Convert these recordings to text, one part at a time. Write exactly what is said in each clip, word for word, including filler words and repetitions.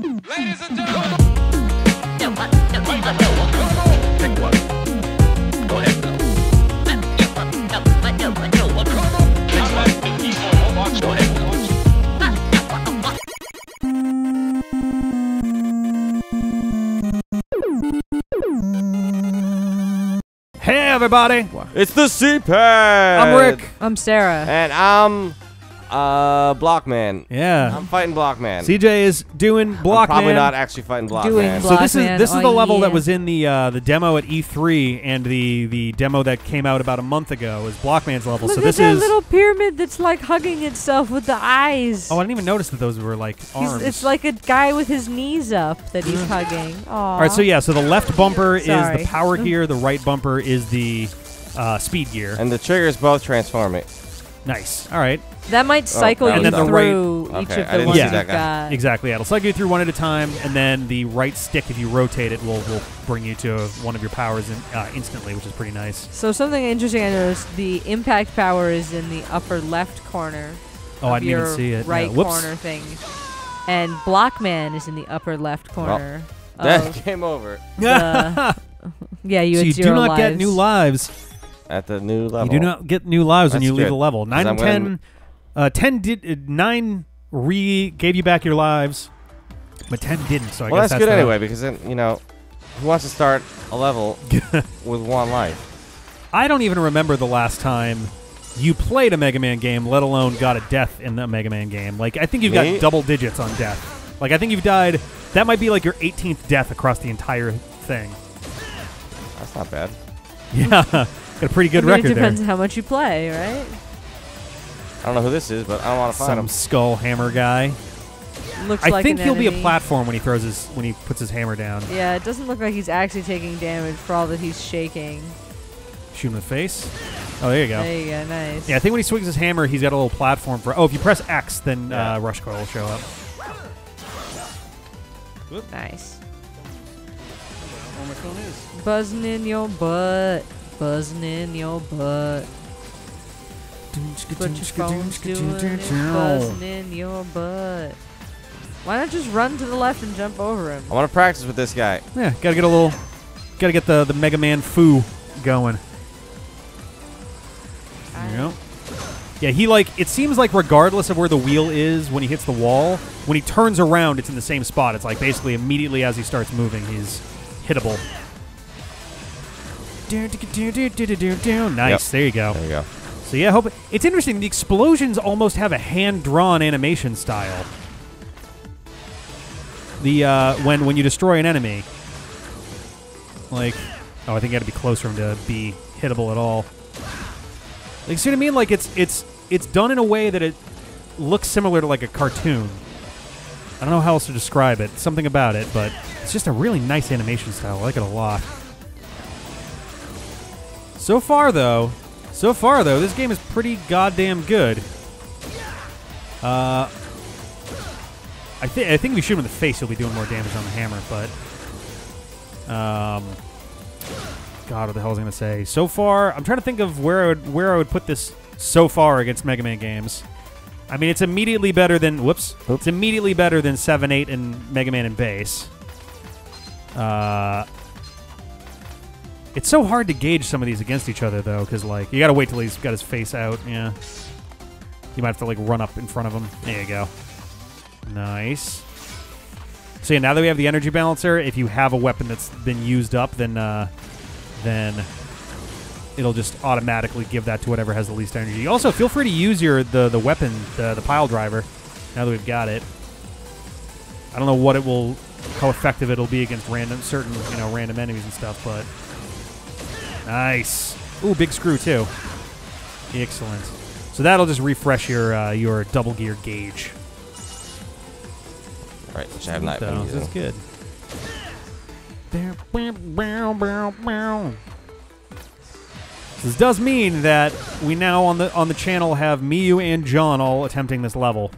Ladies and gentlemen. Hey everybody! It's the D-Pad! I'm Rick. I'm Sarah. And I'm Uh, Block Man. Yeah, I'm fighting Block Man. C J is doing Block I'm probably Man. Probably not actually fighting Block doing Man. Block so this Man is this is the level yeah. that was in the uh, the demo at E three and the the demo that came out about a month ago is Block Man's level. Look so at this that is little pyramid that's like hugging itself with the eyes. Oh, I didn't even notice that those were like arms. He's, it's like a guy with his knees up that he's hugging. Aww. All right, so yeah, so the left bumper is the Power Gear, the right bumper is the uh, Speed Gear, and the triggers both transform it. Nice. All right. That might cycle oh, that you through right. each okay, of the ones yeah. you've got. Exactly. Yeah, it'll cycle you through one at a time, and then the right stick, if you rotate it, will will bring you to one of your powers in, uh, instantly, which is pretty nice. So something interesting I noticed: the impact power is in the upper left corner. Oh, of I didn't your even see it. Right no. corner thing, and Block Man is in the upper left corner. Well, that game over. Yeah. You. So had you zero do not lives. Get new lives. At the new level. You do not get new lives That's when you good. leave the level. Nine and ten, uh, ten did uh, nine re gave you back your lives, but ten didn't. So I well, guess that's, that's good anyway, because then, you know, who wants to start a level with one life? I don't even remember the last time you played a Mega Man game, let alone got a death in the Mega Man game. Like I think you've Me? got double digits on death. Like I think you've died. That might be like your eighteenth death across the entire thing. That's not bad. Yeah. Got a pretty good I mean, record there. It depends there. how much you play, right? I don't know who this is, but I don't want to find him. Some skull hammer guy. Looks I like think an he'll enemy. be a platform when he throws his when he puts his hammer down. Yeah, it doesn't look like he's actually taking damage for all that he's shaking. Shoot him in the face. Oh, there you go. There you go. Nice. Yeah, I think when he swings his hammer, he's got a little platform for. Oh, if you press X, then yeah. uh, Rush Coil will show up. Whoop. Nice. Where my phone is. Buzzing in your butt. Buzzing in your butt. What your phone's doing is buzzing in your butt. Why not just run to the left and jump over him? I want to practice with this guy. Yeah, gotta get a little, gotta get the the Mega Man foo going. There you go. Yeah, he like it seems like regardless of where the wheel is when he hits the wall, when he turns around, it's in the same spot. It's like basically immediately as he starts moving, he's hittable. Do, do, do, do, do, do, do. Nice, yep. There you go. There you go. So yeah, hope it, it's interesting. The explosions almost have a hand-drawn animation style. The uh, when when you destroy an enemy, like oh, I think you got to be close for him to be hittable at all. Like, see what I mean? Like it's it's it's done in a way that it looks similar to like a cartoon. I don't know how else to describe it. Something about it, but it's just a really nice animation style. I like it a lot. So far, though, so far, though, this game is pretty goddamn good. Uh, I, th I think if you shoot him in the face, he'll be doing more damage on the hammer, but... Um, God, what the hell was I going to say? So far, I'm trying to think of where I, would, where I would put this so far against Mega Man games. I mean, it's immediately better than... Whoops. Oops. It's immediately better than seven, eight, and Mega Man and Base. Uh... It's so hard to gauge some of these against each other, though, because, like, you gotta wait till he's got his face out, yeah. You might have to, like, run up in front of him. There you go. Nice. So, yeah, now that we have the energy balancer, if you have a weapon that's been used up, then, uh, then it'll just automatically give that to whatever has the least energy. Also, feel free to use your the, the weapon, the, the pile driver, now that we've got it. I don't know what it will, how effective it'll be against random, certain, you know, random enemies and stuff, but... Nice. Ooh, big screw too. Excellent. So that'll just refresh your uh, your double gear gauge. All right, which I have not been using. That's good. So this does mean that we now on the on the channel have Miyu and John all attempting this level.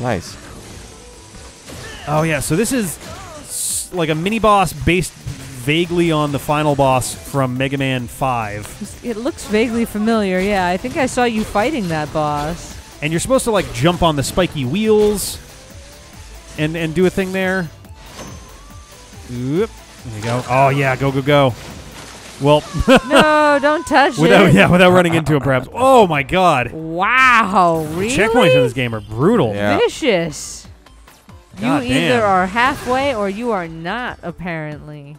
Nice. Oh yeah, so this is like a mini boss based vaguely on the final boss from Mega Man five. It looks vaguely familiar, yeah. I think I saw you fighting that boss. And you're supposed to, like, jump on the spiky wheels. and, and do a thing there. Oop. There you go. Oh, yeah. Go, go, go. Well. No, don't touch without, it. Yeah, without running into it, perhaps. Oh, my God. Wow. Really? The checkpoints in this game are brutal. Yeah. Vicious. God you damn. either are halfway or you are not, apparently.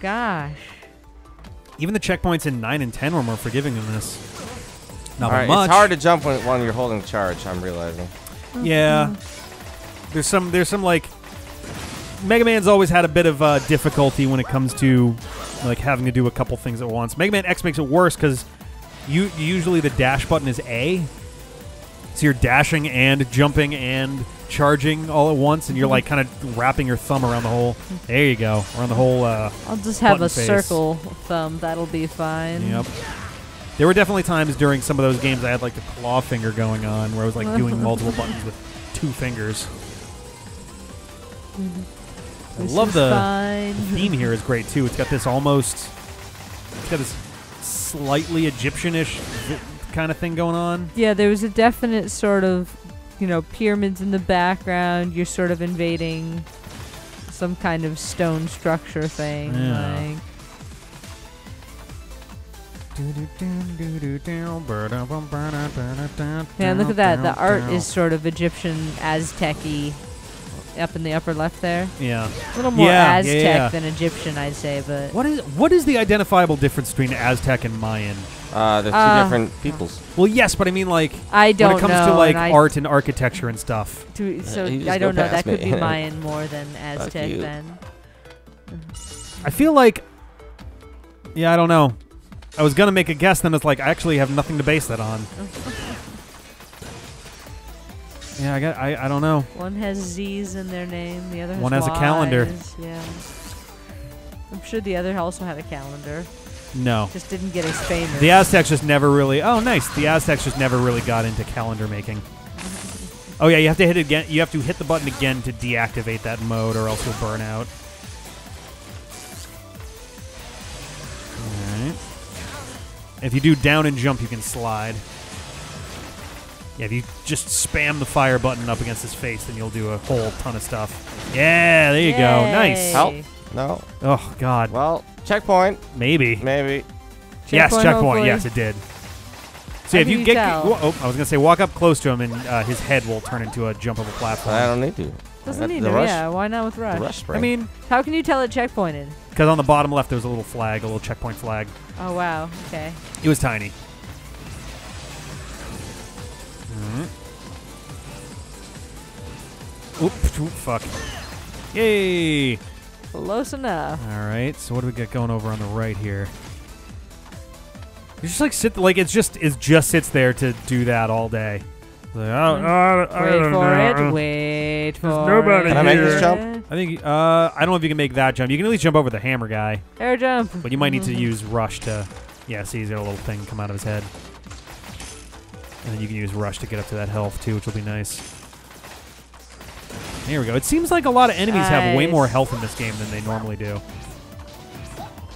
Gosh. Even the checkpoints in nine and ten were more forgiving than this. Not right, much. It's hard to jump when, when you're holding charge, I'm realizing. Mm-hmm. Yeah. There's some, there's some, like... Mega Man's always had a bit of uh, difficulty when it comes to like having to do a couple things at once. Mega Man X makes it worse because you usually the dash button is A, so you're dashing and jumping and charging all at once, and you're like kind of wrapping your thumb around the whole. There you go, around the whole. Uh, I'll just have a face. circle thumb. That'll be fine. Yep. There were definitely times during some of those games I had like the claw finger going on, where I was like doing multiple buttons with two fingers. I this love the fine. theme here is great too. It's got this almost, it's got this slightly Egyptian-ish kind of thing going on. Yeah, there was a definite sort of, you know, pyramids in the background. You're sort of invading some kind of stone structure thing. Yeah. Like. Yeah, look at that. The art is sort of Egyptian, Aztec-y. Up in the upper left there. Yeah. A little more yeah, Aztec yeah, yeah. than Egyptian, I'd say, but... What is what is the identifiable difference between Aztec and Mayan? Uh, they're two uh, different peoples. Well, yes, but I mean, like... I don't know. When it comes know, to, like, and art and architecture and stuff. To, so, I don't know. That me. could be Mayan more than Aztec, then. I feel like... Yeah, I don't know. I was going to make a guess, then it's like, I actually have nothing to base that on. Yeah, I got. I, I don't know. One has Z's in their name. The other has one has Y's. a calendar. Yeah, I'm sure the other also had a calendar. No, just didn't get as famous. The Aztecs just never really. Oh, nice. The Aztecs just never really got into calendar making. Oh yeah, you have to hit it again. You have to hit the button again to deactivate that mode, or else you'll burn out. All right. If you do down and jump, you can slide. Yeah, if you just spam the fire button up against his face, then you'll do a whole ton of stuff. Yeah, there you Yay. go. Nice. Help. No. Oh, God. Well, checkpoint. Maybe. Maybe. Checkpoint, yes, checkpoint. Hopefully. Yes, it did. So if you, you get... Oh, I was going to say, walk up close to him, and uh, his head will turn into a jump of a platform. I don't need to. Doesn't need to, yeah. Why not with Rush? Rush I mean... How can you tell it checkpointed? Because on the bottom left, there was a little flag, a little checkpoint flag. Oh, wow. Okay. It was tiny. Mm-hmm. Oop, oop, fuck. Yay! Close enough. Alright, so what do we got going over on the right here? You just like sit, like it's just, it just sits there to do that all day. Like, oh, oh, wait for know. it, wait for There's nobody it. Can I make this jump? I think, uh, I don't know if you can make that jump. You can at least jump over the hammer guy. Air jump. But you might need to use Rush to, yeah, see he's got a little thing come out of his head. And then you can use Rush to get up to that health, too, which will be nice. There we go. It seems like a lot of enemies nice. have way more health in this game than they normally do.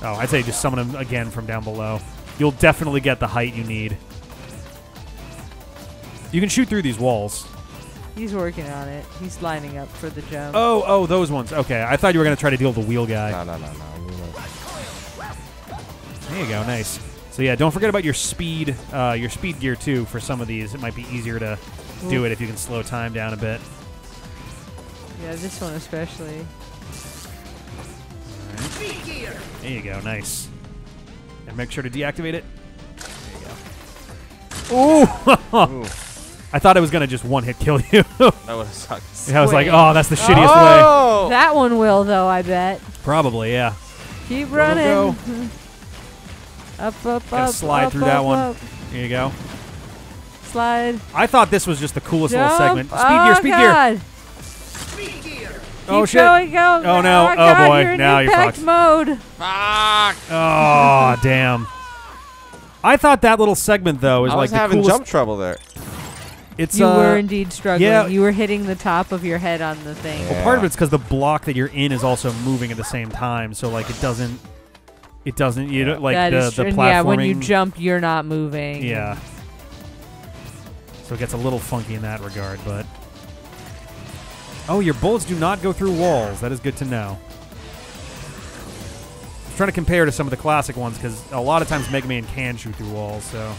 Oh, I'd say just summon them again from down below. You'll definitely get the height you need. You can shoot through these walls. He's working on it. He's lining up for the jump. Oh, oh, those ones. Okay, I thought you were going to try to deal with the wheel guy. No, no, no, no. There you go. Nice. So yeah, don't forget about your speed, uh, your speed gear too. For some of these, it might be easier to Ooh. do it if you can slow time down a bit. Yeah, this one especially. Right. Speed gear. There you go, nice. And make sure to deactivate it. There you go. Ooh! Ooh. I thought I was gonna just one-hit kill you. That would have sucked. Yeah, I was like, oh, that's the shittiest oh! way. That one will though, I bet. Probably, yeah. Keep running. Up, up, up, slide up, through up, that one. Up. There you go. Slide. I thought this was just the coolest Jump. little segment. Speed oh gear, speed God. gear. Speed gear. Oh Keep shit. Going, go. Oh no. Oh, oh God, boy. You're in now you're fucked. mode. Fuck. Oh, damn. I thought that little segment though is I was like the having coolest jump trouble there. It's, you uh, were indeed struggling. Yeah. You were hitting the top of your head on the thing. Yeah. Well, part of it's because the block that you're in is also moving at the same time, so like it doesn't It doesn't, you know, like that the, the platforming. Yeah, when you jump, you're not moving. Yeah. So it gets a little funky in that regard, but Oh, your bullets do not go through walls. That is good to know. I'm trying to compare to some of the classic ones, because a lot of times Mega Man can shoot through walls, so...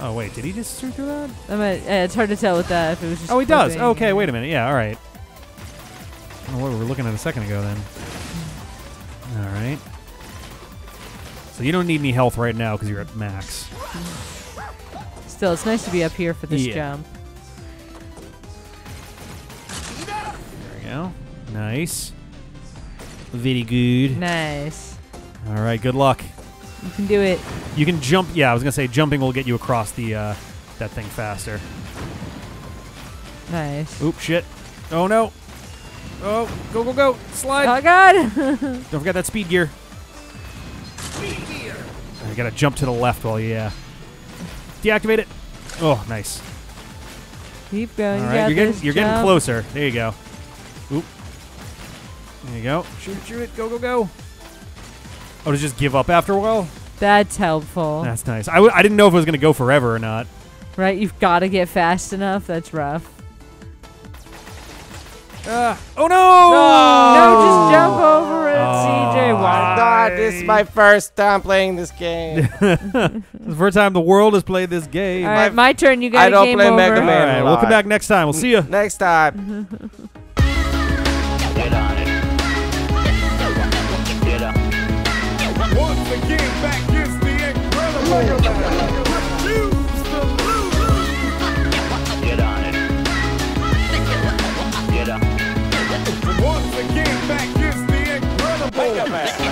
Oh, wait, did he just shoot through that? I mean, yeah, it's hard to tell with that. If it was just oh, he does. Okay, wait a minute. Yeah, all right. I don't know what we were looking at a second ago, then. All right. So you don't need any health right now, because you're at max. Still, it's nice to be up here for this yeah. jump. There we go. Nice. Very good. Nice. All right, good luck. You can do it. You can jump. Yeah, I was going to say jumping will get you across the uh, that thing faster. Nice. Oop, shit. Oh, no. Oh, go, go, go. Slide. Oh, God. Don't forget that speed gear. Speed gear. You got to jump to the left while you uh, deactivate it. Oh, nice. Keep going. All right, you you're, getting, you're getting closer. There you go. Oop. There you go. Shoot it, shoot it. Go, go, go. Oh, to just give up after a while? That's helpful. That's nice. I, w I didn't know if it was going to go forever or not. Right? You've got to get fast enough. That's rough. Uh, oh, no! No! No, just jump over it, oh, C J. Why not? I... This is my first time playing this game. This is the first time the world has played this game. All right, my, my turn. You got a game over. I don't play over. Mega Man. All right, we'll come back next time. We'll see you. Next time. Get on it. Once again, back is the incredible. Refuse to lose. Get on it. Get up. Once again, back is the incredible.